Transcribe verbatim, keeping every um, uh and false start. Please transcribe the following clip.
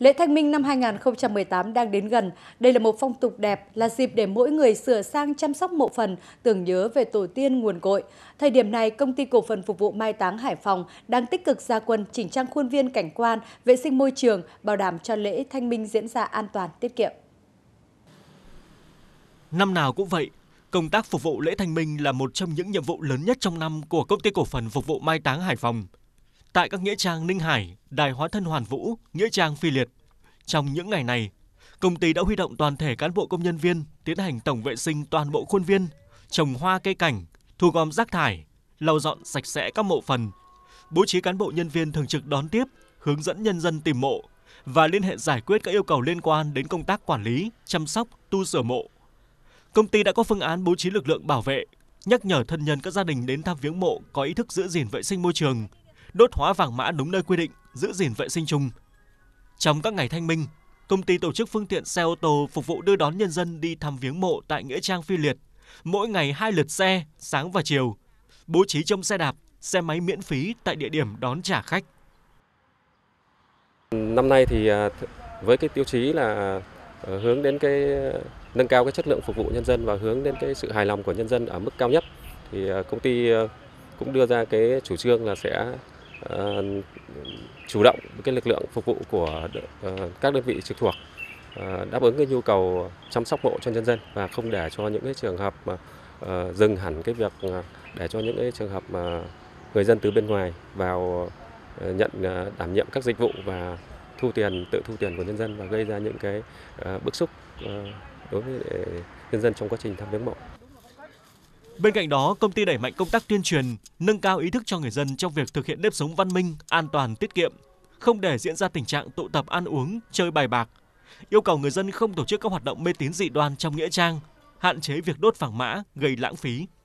Lễ Thanh Minh năm hai nghìn không trăm mười tám đang đến gần. Đây là một phong tục đẹp, là dịp để mỗi người sửa sang chăm sóc mộ phần, tưởng nhớ về tổ tiên nguồn cội. Thời điểm này, Công ty Cổ phần Phục vụ Mai Táng Hải Phòng đang tích cực ra quân chỉnh trang khuôn viên cảnh quan, vệ sinh môi trường, bảo đảm cho lễ Thanh Minh diễn ra an toàn, tiết kiệm. Năm nào cũng vậy, công tác phục vụ lễ Thanh Minh là một trong những nhiệm vụ lớn nhất trong năm của Công ty Cổ phần Phục vụ Mai Táng Hải Phòng. Tại các nghĩa trang Ninh Hải, Đài Hóa Thân Hoàn Vũ, nghĩa trang Phi Liệt, trong những ngày này, công ty đã huy động toàn thể cán bộ công nhân viên tiến hành tổng vệ sinh toàn bộ khuôn viên, trồng hoa cây cảnh, thu gom rác thải, lau dọn sạch sẽ các mộ phần, bố trí cán bộ nhân viên thường trực đón tiếp, hướng dẫn nhân dân tìm mộ và liên hệ giải quyết các yêu cầu liên quan đến công tác quản lý, chăm sóc, tu sửa mộ. Công ty đã có phương án bố trí lực lượng bảo vệ, nhắc nhở thân nhân các gia đình đến thăm viếng mộ có ý thức giữ gìn vệ sinh môi trường, đốt hóa vàng mã đúng nơi quy định, giữ gìn vệ sinh chung. Trong các ngày Thanh Minh, công ty tổ chức phương tiện xe ô tô phục vụ đưa đón nhân dân đi thăm viếng mộ tại nghĩa trang Phi Liệt, mỗi ngày hai lượt xe, sáng và chiều, bố trí trông xe đạp, xe máy miễn phí tại địa điểm đón trả khách. Năm nay thì với cái tiêu chí là hướng đến cái nâng cao cái chất lượng phục vụ nhân dân và hướng đến cái sự hài lòng của nhân dân ở mức cao nhất, thì công ty cũng đưa ra cái chủ trương là sẽ uh, chủ động cái lực lượng phục vụ của uh, các đơn vị trực thuộc uh, đáp ứng cái nhu cầu chăm sóc mộ cho nhân dân và không để cho những cái trường hợp mà uh, dừng hẳn cái việc để cho những cái trường hợp mà người dân từ bên ngoài vào uh, nhận uh, đảm nhiệm các dịch vụ và thu tiền tự thu tiền của nhân dân và gây ra những cái uh, bức xúc uh, đối với nhân dân trong quá trình thăm viếng mộ. Bên cạnh đó, công ty đẩy mạnh công tác tuyên truyền, nâng cao ý thức cho người dân trong việc thực hiện nếp sống văn minh, an toàn, tiết kiệm, không để diễn ra tình trạng tụ tập ăn uống, chơi bài bạc. Yêu cầu người dân không tổ chức các hoạt động mê tín dị đoan trong nghĩa trang, hạn chế việc đốt vàng mã gây lãng phí.